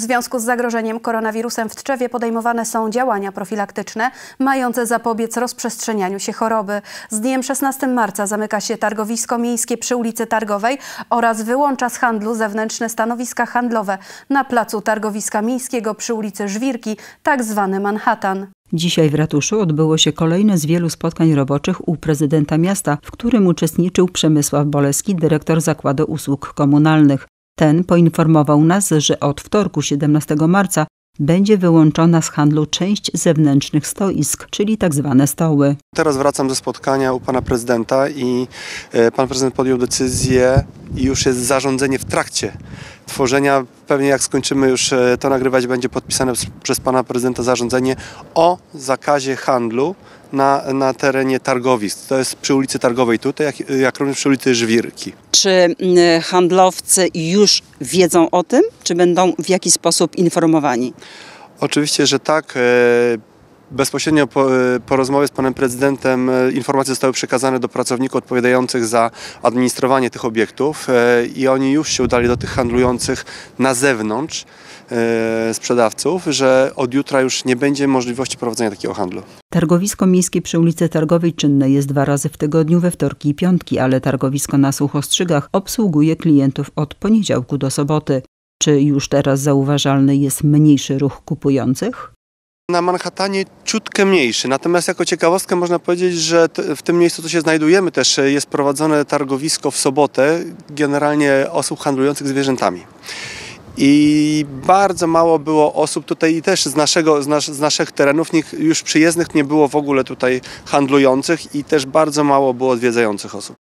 W związku z zagrożeniem koronawirusem w Tczewie podejmowane są działania profilaktyczne mające zapobiec rozprzestrzenianiu się choroby. Z dniem 16 marca zamyka się targowisko miejskie przy ulicy Targowej oraz wyłącza z handlu zewnętrzne stanowiska handlowe na placu targowiska miejskiego przy ulicy Żwirki, tak zwany Manhattan. Dzisiaj w ratuszu odbyło się kolejne z wielu spotkań roboczych u prezydenta miasta, w którym uczestniczył Przemysław Boleski, dyrektor Zakładu Usług Komunalnych. Ten poinformował nas, że od wtorku 17 marca będzie wyłączona z handlu część zewnętrznych stoisk, czyli tak zwane stoły. Teraz wracam ze spotkania u pana prezydenta i pan prezydent podjął decyzję i już jest zarządzenie w trakcie tworzenia. Pewnie jak skończymy już to nagrywać, będzie podpisane przez pana prezydenta zarządzenie o zakazie handlu na terenie targowisk. To jest przy ulicy Targowej tutaj, jak również przy ulicy Żwirki. Czy handlowcy już wiedzą o tym, czy będą w jakiś sposób informowani? Oczywiście, że tak. Bezpośrednio po rozmowie z panem prezydentem informacje zostały przekazane do pracowników odpowiadających za administrowanie tych obiektów i oni już się udali do tych handlujących na zewnątrz sprzedawców, że od jutra już nie będzie możliwości prowadzenia takiego handlu. Targowisko miejskie przy ulicy Targowej czynne jest 2 razy w tygodniu, we wtorki i piątki, ale targowisko na Suchostrzygach obsługuje klientów od poniedziałku do soboty. Czy już teraz zauważalny jest mniejszy ruch kupujących? Na Manhattanie ciutkę mniejszy, natomiast jako ciekawostkę można powiedzieć, że w tym miejscu, co się znajdujemy, też jest prowadzone targowisko w sobotę, generalnie osób handlujących zwierzętami. I bardzo mało było osób tutaj i też z naszych terenów, już przyjezdnych nie było w ogóle tutaj handlujących i też bardzo mało było odwiedzających osób.